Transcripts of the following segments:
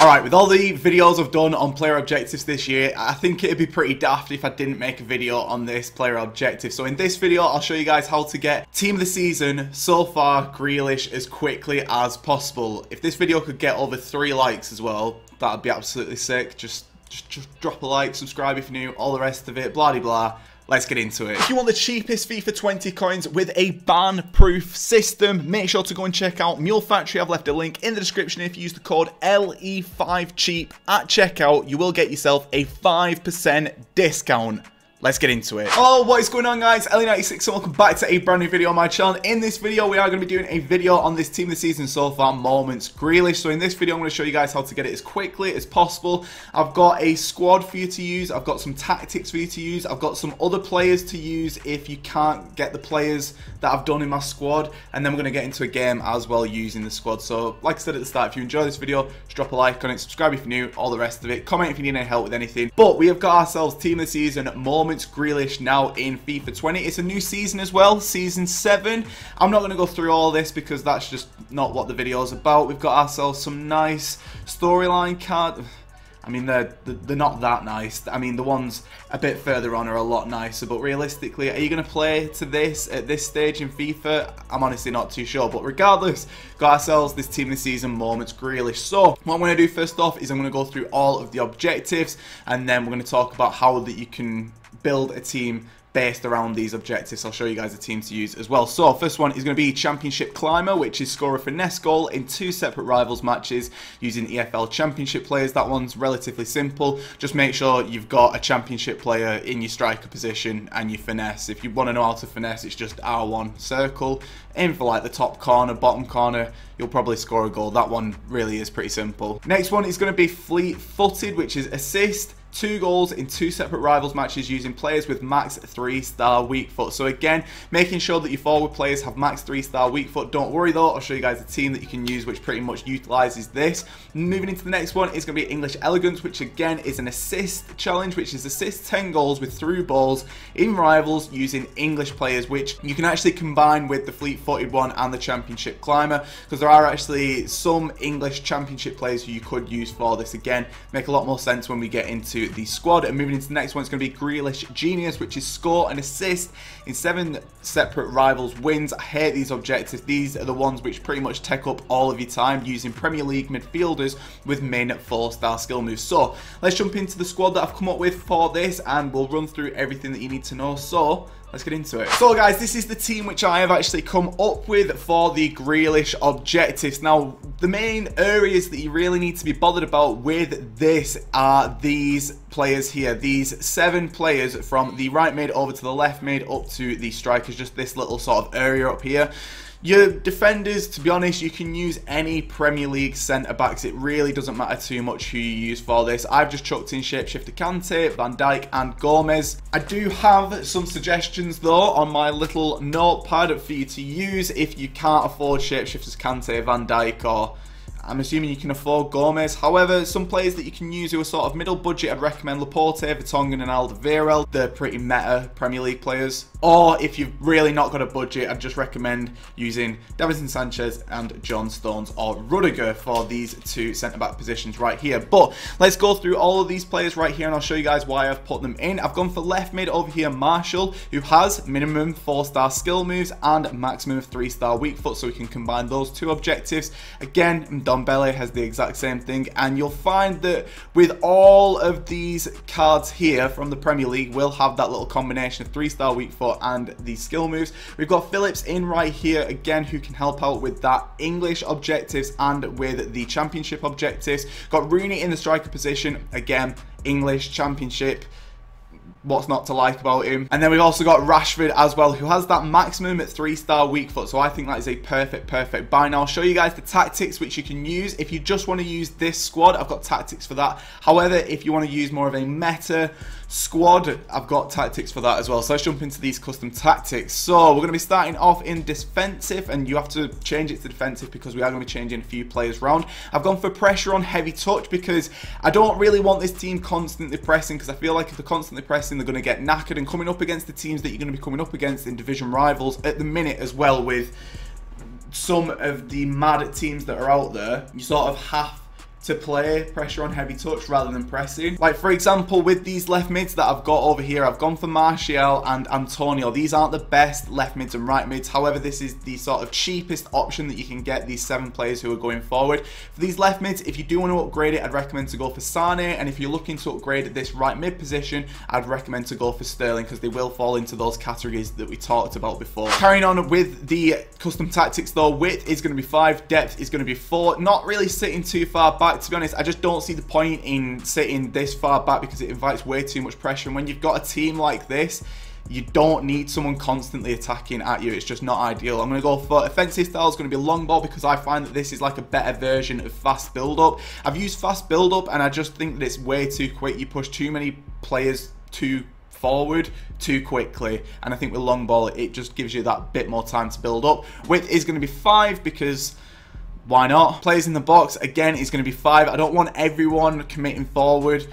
Alright, with all the videos I've done on player objectives this year, I think it'd be pretty daft if I didn't make a video on this player objective. So in this video, I'll show you guys how to get Team of the Season, so far, Grealish, as quickly as possible. If this video could get over 3 likes as well, that'd be absolutely sick. Just drop a like, subscribe if you're new, all the rest of it, blah-de-blah. Let's get into it. If you want the cheapest FIFA 20 coins with a ban-proof system, make sure to go and check out Mule Factory. I've left a link in the description. If you use the code LE5CHEAP at checkout, you will get yourself a 5% discount. Let's get into it. Oh, what is going on, guys? LE96z, and welcome back to a brand new video on my channel. In this video, we are going to be doing a video on this Team of the Season so far moments Grealish. So in this video, I'm going to show you guys how to get it as quickly as possible. I've got a squad for you to use. I've got some tactics for you to use. I've got some other players to use if you can't get the players that I've done in my squad. And then we're going to get into a game as well using the squad. So like I said at the start, if you enjoy this video, just drop a like on it, subscribe if you're new, all the rest of it. Comment if you need any help with anything. But we have got ourselves Team of the Season moment Grealish now in FIFA 20. It's a new season as well, season 7. I'm not going to go through all this because that's just not what the video is about. We've got ourselves some nice storyline cards. I mean, they're not that nice. I mean, the ones a bit further on are a lot nicer, but realistically, are you going to play to this at this stage in FIFA? I'm honestly not too sure, but regardless, got ourselves this Team of the Season moments Grealish. So, what I'm going to do first off is I'm going to go through all of the objectives, and then we're going to talk about how that you can build a team based around these objectives. I'll show you guys a team to use as well. So first one is going to be Championship Climber, which is score a finesse goal in 2 separate rivals matches using EFL Championship players. That one's relatively simple. Just make sure you've got a Championship player in your striker position and you finesse. If you want to know how to finesse, it's just R1 circle, aim for like the top corner, bottom corner, you'll probably score a goal. That one really is pretty simple. Next one is going to be Fleet Footed, which is assist 2 goals in 2 separate rivals matches using players with max 3-star weak foot. So again, making sure that your forward players have max 3-star weak foot. Don't worry though, I'll show you guys a team that you can use which pretty much utilizes this. Moving into the next one is going to be English Elegance, which again is an assist challenge, which is assist 10 goals with through balls in rivals using English players, which you can actually combine with the Fleet Footed one and the Championship Climber, because there are actually some English Championship players who you could use for this. Again, make a lot more sense when we get into the squad. And moving into the next one, it's going to be Grealish Genius, which is score and assist in 7 separate rivals wins. I hate these objectives. These are the ones which pretty much take up all of your time using Premier League midfielders with min 4-star skill moves. So let's jump into the squad that I've come up with for this and we'll run through everything that you need to know. So let's get into it. So guys, this is the team which I have actually come up with for the Grealish objectives. Now, the main areas that you really need to be bothered about with this are these players here. These 7 players from the right mid over to the left mid up to the strikers, just this little sort of area up here. Your defenders, to be honest, you can use any Premier League centre-backs. It really doesn't matter too much who you use for this. I've just chucked in Shapeshifter Kante, Van Dijk and Gomez. I do have some suggestions, though, on my little notepad for you to use if you can't afford Shapeshifters Kante, Van Dijk, or I'm assuming you can afford Gomez. However, some players that you can use who are sort of middle budget, I'd recommend Laporte, Vertonghen and Alderweireld. They're pretty meta Premier League players. Or if you've really not got a budget, I'd just recommend using Davinson Sanchez and John Stones or Rudiger for these 2 centre-back positions right here. But let's go through all of these players right here and I'll show you guys why I've put them in. I've gone for left mid over here, Marshall, who has minimum 4-star skill moves and maximum 3-star weak foot, so we can combine those 2 objectives. Again, Ndombele has the exact same thing, and you'll find that with all of these cards here from the Premier League, we'll have that little combination of 3-star weak foot and the skill moves. We've got Phillips in right here again, who can help out with that English objectives and with the Championship objectives. Got Rooney in the striker position, again English Championship. What's not to like about him? And then we've also got Rashford as well, who has that maximum at 3-star weak foot. So I think that is a perfect buy. Now I'll show you guys the tactics which you can use. If you just want to use this squad, I've got tactics for that. However, if you want to use more of a meta squad, I've got tactics for that as well. So let's jump into these custom tactics. So we're going to be starting off in defensive, and you have to change it to defensive because we are going to be changing a few players around. I've gone for pressure on heavy touch because I don't really want this team constantly pressing, because I feel like if they're constantly pressing, they're going to get knackered, and coming up against the teams that you're going to be coming up against in division rivals at the minute as well with some of the mad teams that are out there, you sort of have to play pressure on heavy touch rather than pressing. Like, for example, with these left mids that I've got over here, I've gone for Martial and Antonio. These aren't the best left mids and right mids, however this is the sort of cheapest option that you can get, these 7 players who are going forward. For these left mids, if you do want to upgrade it, I'd recommend to go for Sané, and if you're looking to upgrade this right mid position, I'd recommend to go for Sterling, because they will fall into those categories that we talked about before. Carrying on with the custom tactics though, width is going to be 5, depth is going to be 4, not really sitting too far back. To be honest, I just don't see the point in sitting this far back because it invites way too much pressure. And when you've got a team like this, you don't need someone constantly attacking at you. It's just not ideal. I'm going to go for offensive style. It's going to be long ball because I find that this is like a better version of fast build-up. I've used fast build-up and I just think that it's way too quick. You push too many players too forward too quickly, and I think with long ball it just gives you that bit more time to build up. Width is going to be 5 because why not? Players in the box, again, is going to be 5. I don't want everyone committing forward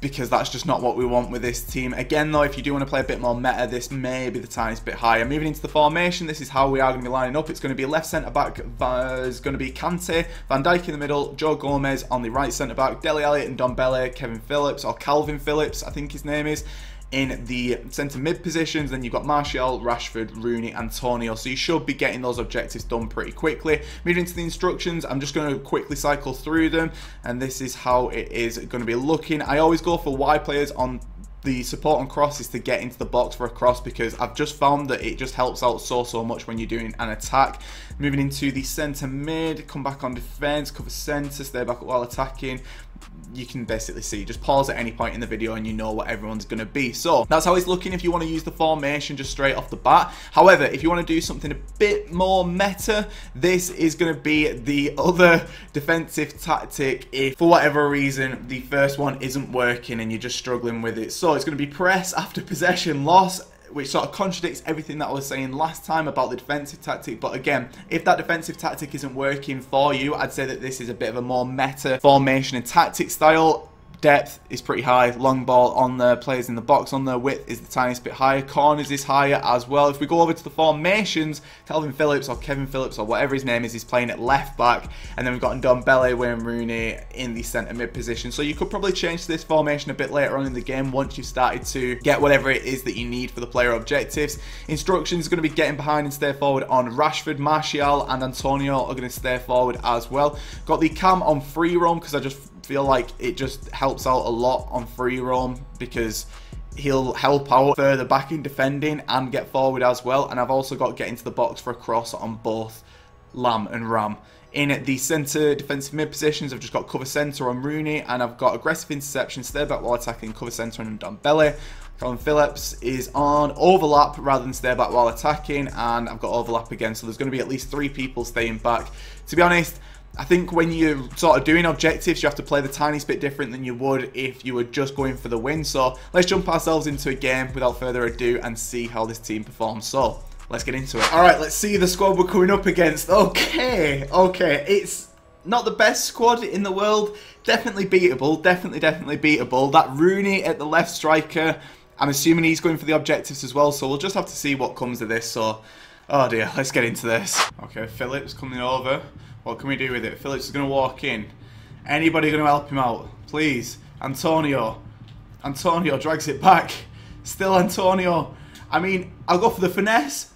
because that's just not what we want with this team. Again, though, if you do want to play a bit more meta, this may be the tiniest bit higher. Moving into the formation, this is how we are going to be lining up. It's going to be left centre-back, is going to be Kante, Van Dijk in the middle, Joe Gomez on the right centre-back, Dele Alli and Ndombele, Kevin Phillips, or Kalvin Phillips, I think his name is, in the centre mid positions. Then you've got Martial, Rashford, Rooney, Antonio. So you should be getting those objectives done pretty quickly. Moving to the instructions, I'm just going to quickly cycle through them, and this is how it is going to be looking. I always go for wide players on the support on cross is to get into the box for a cross, because I've just found that it just helps out so much when you're doing an attack. Moving into the centre mid, come back on defence, cover centre, stay back while attacking. You can basically see, just pause at any point in the video and you know what everyone's going to be. So that's how it's looking if you want to use the formation just straight off the bat. However, if you want to do something a bit more meta, this is going to be the other defensive tactic if for whatever reason the first one isn't working and you're just struggling with it. So it's going to be press after possession loss, which sort of contradicts everything that I was saying last time about the defensive tactic. But again, if that defensive tactic isn't working for you, I'd say that this is a bit of a more meta formation and tactic style. Depth is pretty high, long ball on there, players in the box on there, width is the tiniest bit higher, corners is higher as well. If we go over to the formations, Kalvin Phillips or Kevin Phillips or whatever his name is playing at left back, and then we've got Ndombele, Wayne Rooney in the centre mid position. So you could probably change this formation a bit later on in the game once you've started to get whatever it is that you need for the player objectives. Instructions are going to be getting behind and stay forward on Rashford, Martial and Antonio are going to stay forward as well. Got the cam on free roam because I just feel like it just helps out a lot on free roam because he'll help out further back in defending and get forward as well. And I've also got get into the box for a cross on both Lam and Ram. In the centre defensive mid positions, I've just got cover centre on Rooney, and I've got aggressive interception, stay back while attacking, cover centre on Ndombele. Kalvin Phillips is on overlap rather than stay back while attacking, and I've got overlap again, so there's going to be at least 3 people staying back. To be honest, I think when you're sort of doing objectives, you have to play the tiniest bit different than you would if you were just going for the win. So let's jump ourselves into a game without further ado and see how this team performs. So let's get into it. All right, let's see the squad we're coming up against. Okay, it's not the best squad in the world. Definitely beatable, definitely beatable. That Rooney at the left striker, I'm assuming he's going for the objectives as well. So we'll just have to see what comes of this. So, oh dear, let's get into this. Okay, Phillips coming over. What can we do with it? Phillips is going to walk in. Anybody going to help him out? Please. Antonio. Antonio drags it back. Still Antonio. I mean, I'll go for the finesse.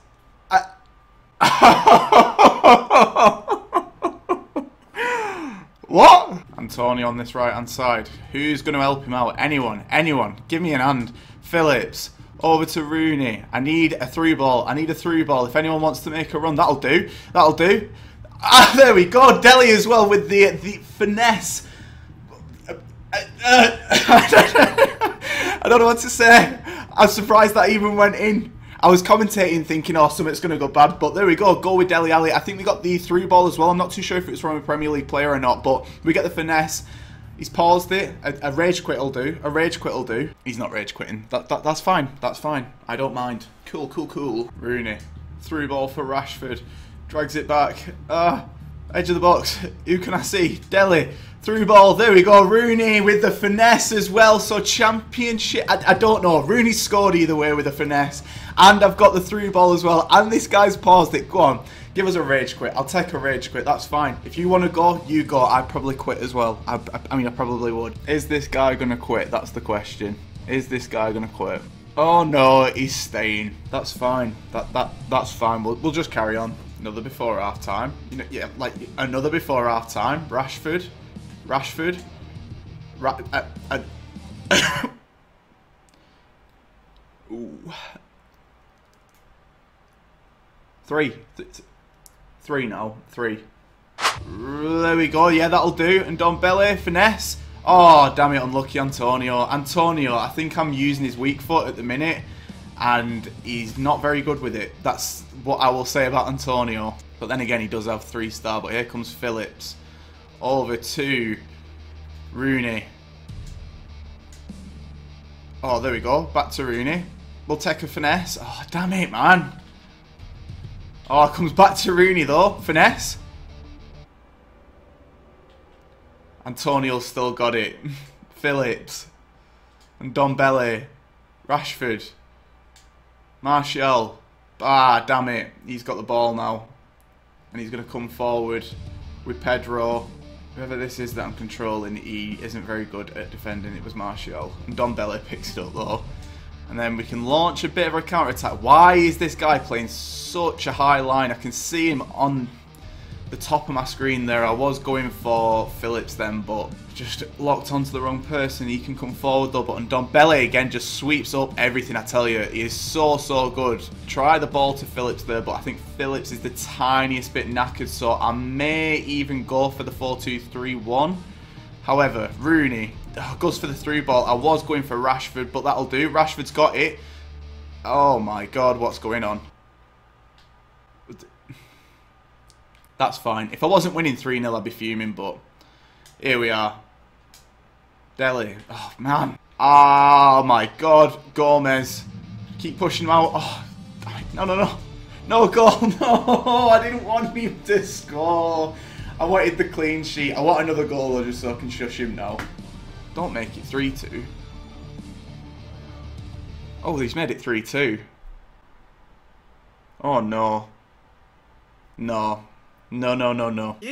What? Antonio on this right-hand side. Who's going to help him out? Anyone. Anyone. Give me an hand. Phillips. Over to Rooney. I need a through ball. I need a through ball. If anyone wants to make a run, that'll do. That'll do. Ah, there we go, Dele as well with the finesse. I don't know what to say. I'm surprised that even went in. I was commentating thinking, oh, something's going to go bad, but there we go. Go with Dele Alli. I think we got the through ball as well. I'm not too sure if it was from a Premier League player or not, but we get the finesse. He's paused it. A rage quit will do. A rage quit will do. He's not rage quitting. That's fine. That's fine. I don't mind. Cool, cool, cool. Rooney. Through ball for Rashford. Drags it back. Edge of the box. Who can I see? Dele. Through ball. There we go. Rooney with the finesse as well. So championship. I don't know. Rooney scored either way with the finesse. And I've got the through ball as well. And this guy's paused it. Go on. Give us a rage quit. I'll take a rage quit. That's fine. If you want to go, you go. I'd probably quit as well. I mean, I probably would. Is this guy going to quit? That's the question. Is this guy going to quit? Oh no, he's staying. That's fine. That's fine. We'll just carry on. Another before half time. You know, yeah, like another before half time. Rashford. Ooh. Three now. Three. There we go. Yeah, that'll do. And Ndombele, finesse. Oh, damn it. Unlucky Antonio. Antonio, I think I'm using his weak foot at the minute. And he's not very good with it. That's what I will say about Antonio. But then again, he does have 3-star. But here comes Phillips. Over to Rooney. Oh, there we go. Back to Rooney. We'll take a finesse. Oh, damn it, man. Oh, it comes back to Rooney though. Finesse. Antonio's still got it. Phillips. And Ndombele. Rashford. Martial. Ah, damn it. He's got the ball now. And he's going to come forward with Pedro. Whoever this is that I'm controlling, he isn't very good at defending. It was Martial. And Ndombele picks it up though. And then we can launch a bit of a counter-attack. Why is this guy playing such a high line? I can see him on the top of my screen there. I was going for Phillips then, but just locked onto the wrong person. He can come forward though, but Ndombele again just sweeps up everything, I tell you. He is so good. Try the ball to Phillips there, but I think Phillips is the tiniest bit knackered, so I may even go for the 4-2-3-1. However, Rooney goes for the through ball. I was going for Rashford, but that'll do. Rashford's got it. Oh my god, what's going on? That's fine. If I wasn't winning 3-0, I'd be fuming, but here we are. Dele. Oh, man. Oh my god. Gomez. Keep pushing him out. Oh, no. No goal. No, I didn't want him to score. I wanted the clean sheet. I want another goal just so I can shush him now. Don't make it 3-2. Oh, he's made it 3-2. Oh, no. No. You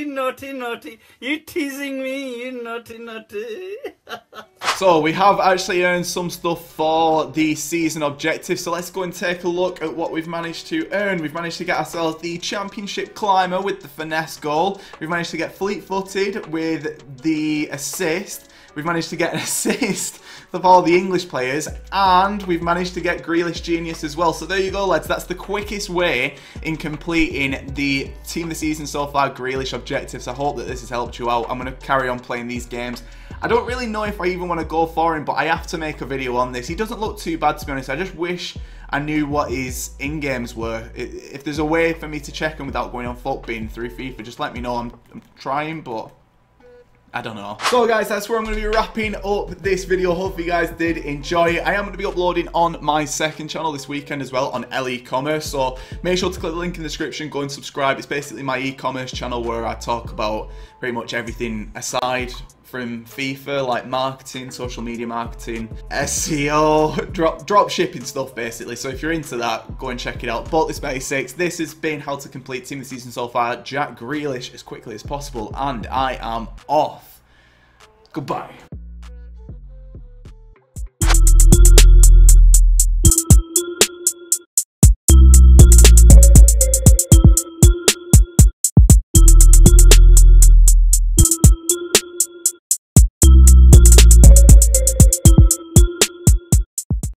naughty. You teasing me, you naughty. So we have actually earned some stuff for the season objective. So let's go and take a look at what we've managed to earn. We've managed to get ourselves the Championship Climber with the finesse goal. We've managed to get Fleet Footed with the assist. We've managed to get an assist of all the English players, and we've managed to get Grealish Genius as well. So there you go, lads. That's the quickest way in completing the Team of the Season so far Grealish objectives. I hope that this has helped you out. I'm going to carry on playing these games. I don't really know if I even want to go for him, but I have to make a video on this. He doesn't look too bad, to be honest. I just wish I knew what his in-games were. If there's a way for me to check him without going on FutBin through FIFA, just let me know. I'm trying, but I don't know. So guys, that's where I'm going to be wrapping up this video. Hopefully you guys did enjoy it. I am going to be uploading on my second channel this weekend as well, on LE Commerce. So make sure to click the link in the description, go and subscribe. It's basically my e-commerce channel where I talk about pretty much everything aside from FIFA, like marketing, social media marketing, SEO, drop shipping stuff basically. So if you're into that, go and check it out. But this LE96z, this has been how to complete Team of the Season so far Jack Grealish as quickly as possible, and I am off. Goodbye.